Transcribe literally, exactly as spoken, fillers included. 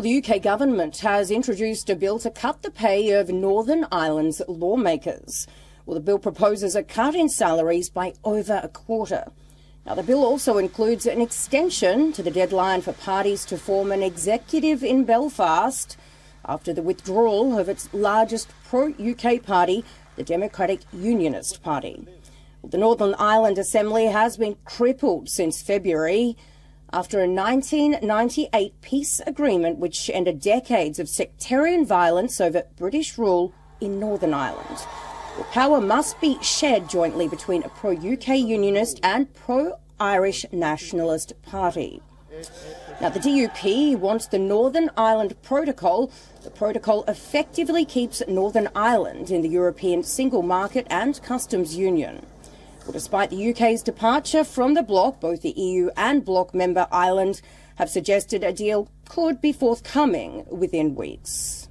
Well, the U K government has introduced a bill to cut the pay of Northern Ireland's lawmakers. Well, the bill proposes a cut in salaries by over a quarter. Now, the bill also includes an extension to the deadline for parties to form an executive in Belfast after the withdrawal of its largest pro-U K party, the Democratic Unionist Party. Well, the Northern Ireland Assembly has been crippled since February after a nineteen ninety-eight peace agreement which ended decades of sectarian violence over British rule in Northern Ireland. Well, power must be shared jointly between a pro-U K unionist and pro-Irish nationalist party. Now, the D U P wants the Northern Ireland Protocol. The protocol effectively keeps Northern Ireland in the European single market and customs union. Well, despite the U K's departure from the bloc, both the E U and bloc member Ireland have suggested a deal could be forthcoming within weeks.